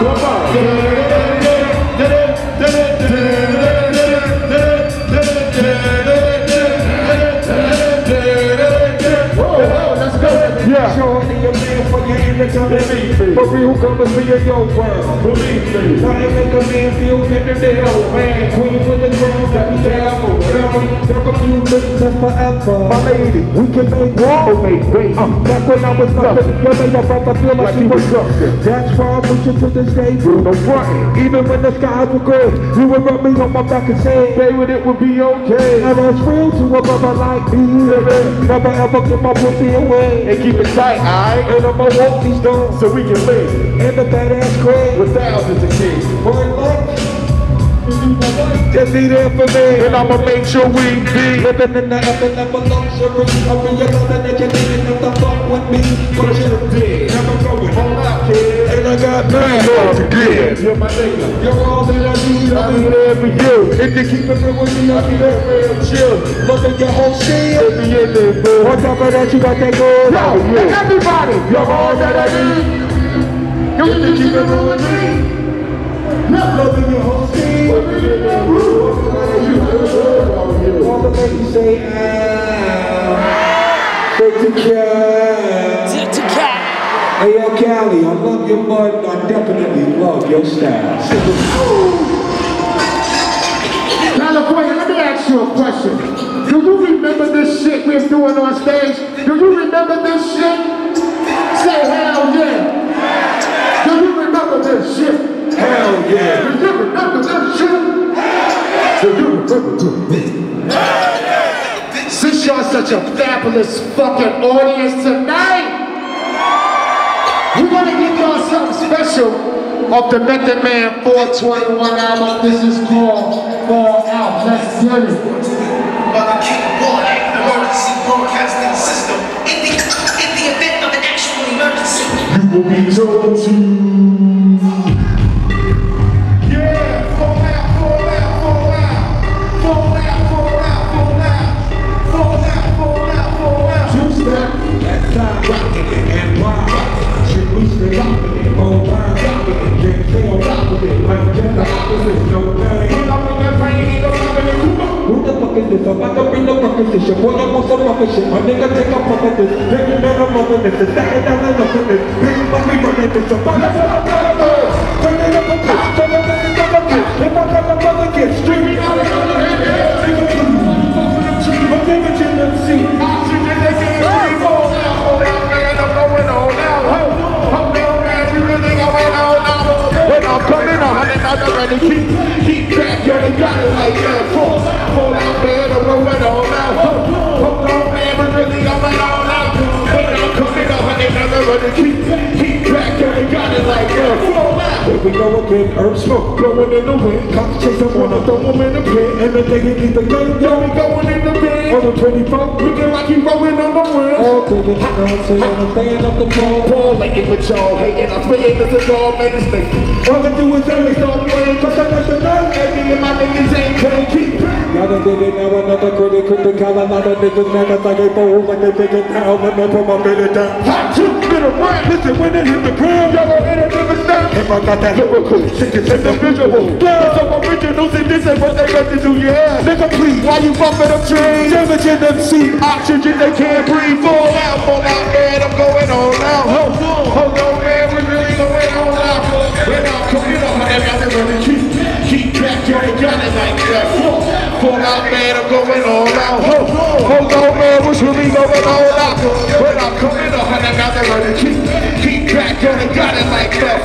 For real, come and be a yo friend. Believe me, I ain't make a man feel in the day, old man. Queen with the drums, got me down. Talk a few things and forever. My lady, we can make war or make baby. Back when I was nothing, your made up up, I feel like she was something. That's why I push you to the stage. No front, even when the skies were good, you would rub me on my back and say, baby, it would be okay. And that's real to a brother like me. Never ever give my pussy away. And keep it tight, alright? And I'ma walk these doors so we can live in the badass crowd with thousands of kids. One life. Just be there for me, and I'ma make sure we be living in the heaven of a luxury. I realize that you're thinking of the fuck with me, but you did. Now I'm going all out, kid, and I got mad all to give. You're my nigga, you're all that I need. I'll be there for you. If you keep it real with me, I'll be there real chill. Look at your whole shit. On top of that, you got that gold. Yo, and everybody, you're all that I need. You can keep it real with me. Love in your whole scene. All the ladies say, ah. Take the cat. Take the cat. Hey, yo, Cali, I love your mud, and I definitely love your style. California, let me ask you a question. Do you remember this shit we're doing on stage? Do you remember this shit? Say hell yeah. Do you remember this shit? Hell yeah! Do you remember that shit? Hell yeah! Do you remember this? Hell yeah! Since y'all such a fabulous fucking audience tonight, we're gonna give y'all something special off the Method Man 421 album. This is called Fall Out. Let's get it. Mother King Warning, emergency broadcasting system. In the event of an actual emergency, you will be told to. Your boy don't want some shit. My nigga take a puff at this. Let me know I'm loving this. It's that and that and nothing. This is what we running this. So fuck up what I'm gonna do. Turn it up a bitch. Turn it up a bitch. If I got my mother kids, stream me out of the head. Nigga, you fucking a cheat. My nigga, you didn't see. Oxygen, they can't breathe. Hold out, man. I'm going on now. Hold on, man. You really going on now. When I'm coming on, I'm not ready. Keep track. You ain't got it like that. Fall out, man. I'm going on now. Keep track, I ain't got it like that. Here we go again, herb smoke blowing in the wind. Cops chase them on, I throw them in the pit. And the nigga keep the gun, yo, we going in the bin. On the 24, looking like he rolling on the wind. All through the nonsense, I'm staying up the ball. Ball licking with y'all, hating, I'm spraying this is all made a mistake. All I do is only start playing, cause I got the nerve. Everything in my niggas ain't gonna keep track. Now they did it, now another critic, critical. A lot of niggas mad as I get bold. Like they big it down, and then put my minute down. Hot two, middle round, listen, when it hit the ground. Y'all don't hit it, never stop. If I got that lyrical, shit is individual. There's some originals and this ain't what they got to do, yeah. Nigga, please, why you bumping up trains? Damage in them seat, oxygen, they can't breathe. Fall out, man, I'm going on now. Hold on, man, we really going on now. When I'm coming on, I got to really keep track, you ain't got it like that. Fall out, man, I'm going on now. Hold on, man, what's really going on now? When I'm coming on, I got to really keep track, you ain't got it like that.